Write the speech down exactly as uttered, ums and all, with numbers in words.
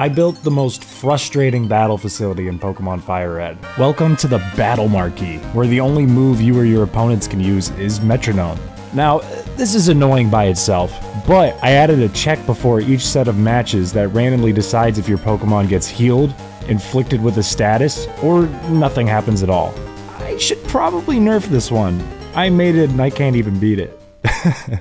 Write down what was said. I built the most frustrating battle facility in Pokémon FireRed. Welcome to the Battle Marquee, where the only move you or your opponents can use is Metronome. Now, this is annoying by itself, but I added a check before each set of matches that randomly decides if your Pokémon gets healed, inflicted with a status, or nothing happens at all. I should probably nerf this one. I made it and I can't even beat it.